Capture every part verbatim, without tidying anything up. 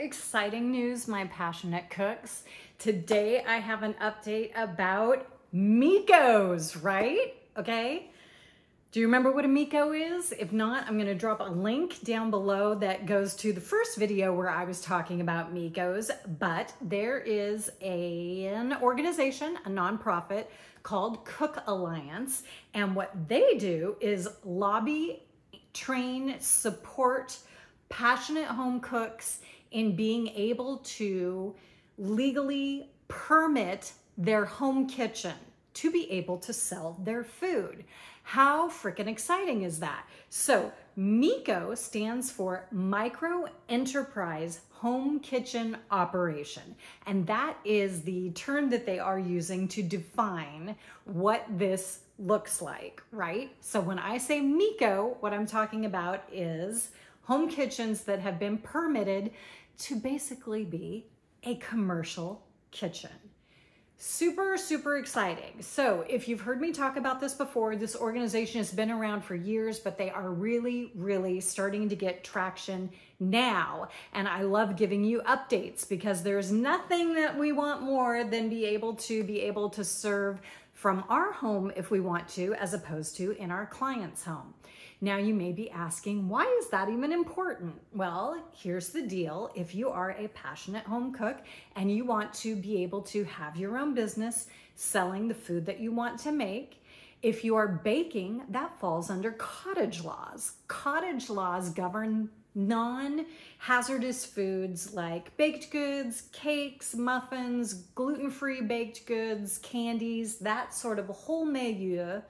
exciting news, my passionate cooks. Today I have an update about Micos, right? Okay. Do you remember what a Mico is? If not, I'm going to drop a link down below that goes to the first video where I was talking about Micos, but there is a, an organization, a nonprofit called Cook Alliance, and what they do is lobby, train, support passionate home cooks in being able to legally permit their home kitchen to be able to sell their food. How freaking exciting is that? So MICO stands for Micro Enterprise Home Kitchen Operation. And that is the term that they are using to define what this looks like, right? So when I say MICO, what I'm talking about is home kitchens that have been permitted to basically be a commercial kitchen. Super, super exciting. So if you've heard me talk about this before, this organization has been around for years, but they are really, really starting to get traction now. And I love giving you updates because there's nothing that we want more than be able to be able to serve from our home if we want to, as opposed to in our client's home. Now you may be asking, why is that even important? Well, here's the deal. If you are a passionate home cook and you want to be able to have your own business selling the food that you want to make, if you are baking, that falls under cottage laws. Cottage laws govern non-hazardous foods like baked goods, cakes, muffins, gluten-free baked goods, candies, that sort of a whole milieu.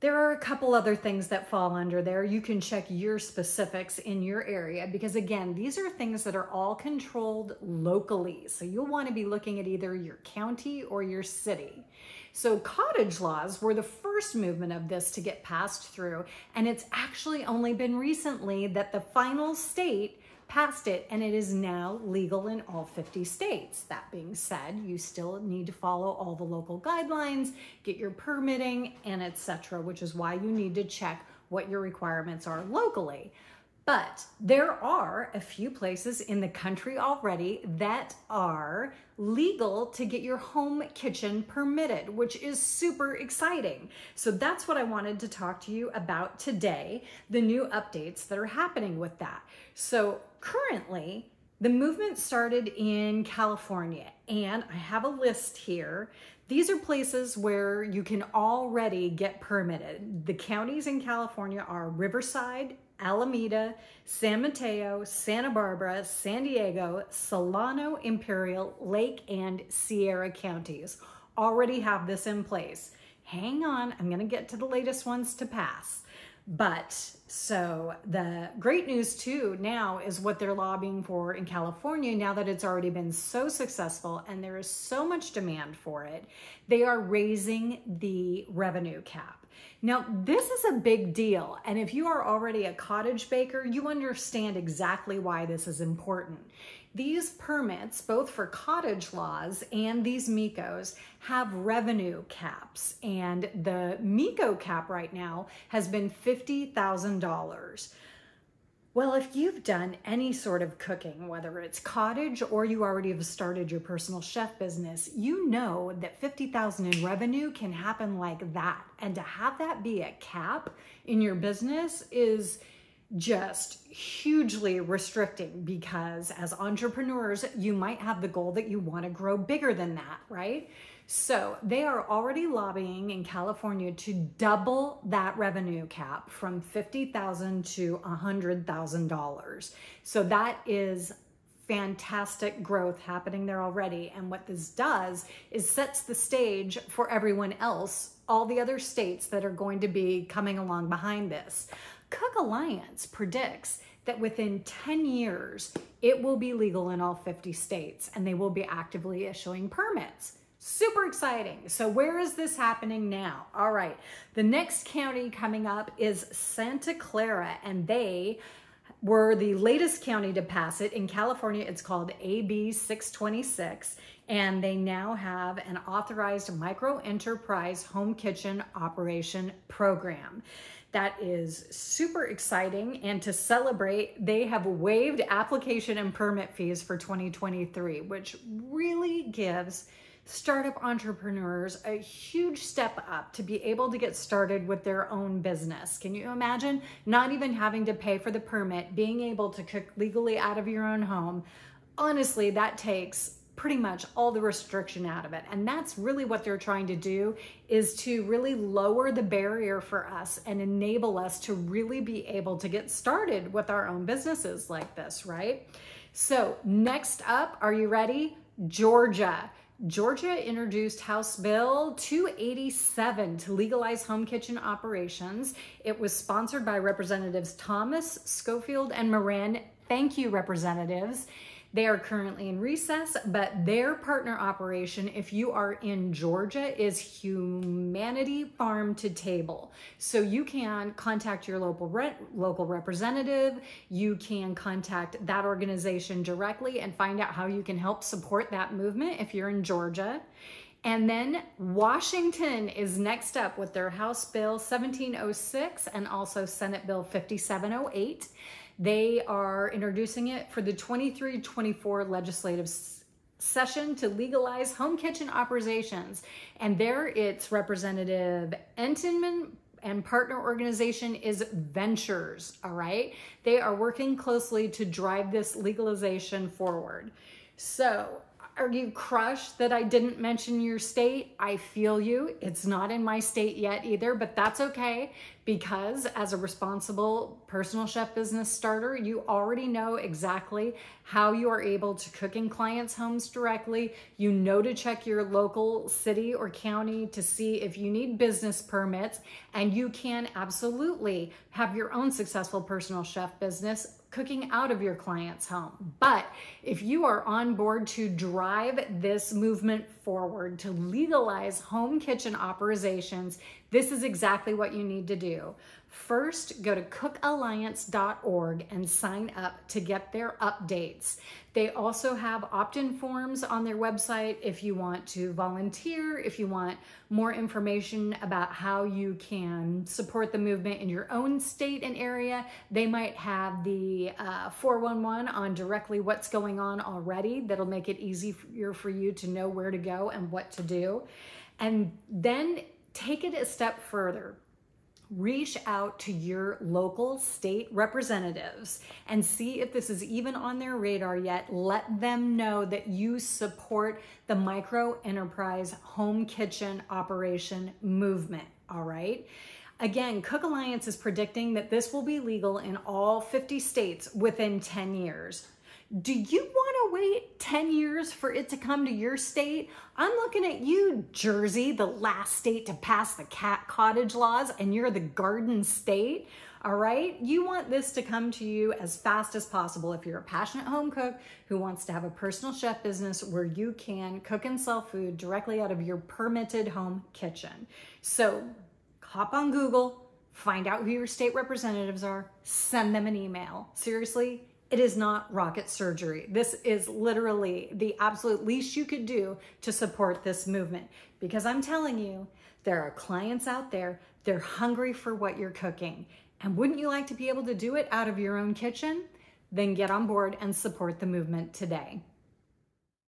There are a couple other things that fall under there. You can check your specifics in your area because, again, these are things that are all controlled locally. So you'll want to be looking at either your county or your city. So cottage laws were the first movement of this to get passed through, and it's actually only been recently that the final state passed it, and it is now legal in all fifty states. That being said, you still need to follow all the local guidelines, get your permitting, and et cetera, which is why you need to check what your requirements are locally. But there are a few places in the country already that are legal to get your home kitchen permitted, which is super exciting. So that's what I wanted to talk to you about today, the new updates that are happening with that. So currently, the movement started in California, and I have a list here. These are places where you can already get permitted. The counties in California are Riverside, Alameda, San Mateo, Santa Barbara, San Diego, Solano, Imperial, Lake, and Sierra counties already have this in place. Hang on, I'm going to get to the latest ones to pass. But so the great news too now is what they're lobbying for in California now that it's already been so successful and there is so much demand for it, they are raising the revenue cap. Now, this is a big deal, and if you are already a cottage baker, you understand exactly why this is important. These permits, both for cottage laws and these MICOs, have revenue caps, and the MICO cap right now has been fifty thousand dollars. Well, if you've done any sort of cooking, whether it's cottage or you already have started your personal chef business, you know that fifty thousand dollars in revenue can happen like that. And to have that be a cap in your business is just hugely restricting because as entrepreneurs, you might have the goal that you want to grow bigger than that, right? So they are already lobbying in California to double that revenue cap from fifty thousand dollars to one hundred thousand dollars. So that is fantastic growth happening there already. And what this does is sets the stage for everyone else, all the other states that are going to be coming along behind this. Cook Alliance predicts that within ten years, it will be legal in all fifty states and they will be actively issuing permits. Super exciting. So where is this happening now? All right. The next county coming up is Santa Clara, and they were the latest county to pass it. In California, it's called A B six twenty-six, and they now have an authorized micro enterprise home kitchen operation program. That is super exciting. And to celebrate, they have waived application and permit fees for twenty twenty-three, which really gives startup entrepreneurs a huge step up to be able to get started with their own business. Can you imagine not even having to pay for the permit, being able to cook legally out of your own home? Honestly, that takes pretty much all the restriction out of it. And that's really what they're trying to do, is to really lower the barrier for us and enable us to really be able to get started with our own businesses like this, right? So next up, are you ready? Georgia. Georgia introduced House Bill two eighty-seven to legalize home kitchen operations. It was sponsored by Representatives Thomas, Schofield, and Moran. Thank you, representatives. They are currently in recess, but their partner operation, if you are in Georgia, is Humanity Farm to Table. So you can contact your local re- local representative. You can contact that organization directly and find out how you can help support that movement if you're in Georgia. And then Washington is next up with their House Bill seventeen oh six and also Senate Bill fifty-seven oh eight. They are introducing it for the twenty-three twenty-four legislative session to legalize home kitchen operations. And there it's Representative Entenman and partner organization is Ventures, all right? They are working closely to drive this legalization forward. So are you crushed that I didn't mention your state? I feel you. It's not in my state yet either, but that's okay, because as a responsible personal chef business starter, you already know exactly how you are able to cook in clients' homes directly. You know to check your local city or county to see if you need business permits, and you can absolutely have your own successful personal chef business cooking out of your client's home. But if you are on board to drive this movement forward to legalize home kitchen operations, this is exactly what you need to do. First, go to cook alliance dot org and sign up to get their updates. They also have opt-in forms on their website if you want to volunteer, if you want more information about how you can support the movement in your own state and area. They might have the uh, four one one on directly what's going on already. That'll make it easier for you to know where to go and what to do. And then take it a step further. Reach out to your local state representatives and see if this is even on their radar yet. Let them know that you support the Micro Enterprise Home Kitchen Operation movement, all right? Again, Cook Alliance is predicting that this will be legal in all fifty states within ten years. Do you want to wait ten years for it to come to your state? I'm looking at you, Jersey, the last state to pass the cat cottage laws, and you're the garden state, all right? You want this to come to you as fast as possible if you're a passionate home cook who wants to have a personal chef business where you can cook and sell food directly out of your permitted home kitchen. So hop on Google, find out who your state representatives are, send them an email. Seriously? It is not rocket surgery. This is literally the absolute least you could do to support this movement, because I'm telling you, there are clients out there, they're hungry for what you're cooking. And wouldn't you like to be able to do it out of your own kitchen? Then get on board and support the movement today.